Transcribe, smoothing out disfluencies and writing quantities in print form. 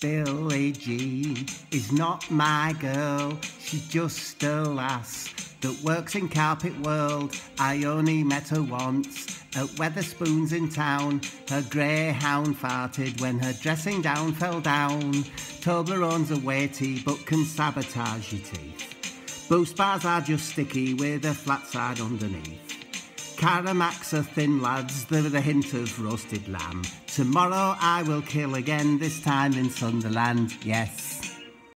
Billie Jean is not my girl, she's just a lass that works in Carpet World. I only met her once at Weatherspoons in town. Her greyhound farted when her dressing down fell down. Toblerones are weighty but can sabotage your teeth. Boost bars are just sticky with a flat side underneath. Caramacs are thin lads, they're the hint of roasted lamb. Tomorrow I will kill again, this time in Sunderland, yes.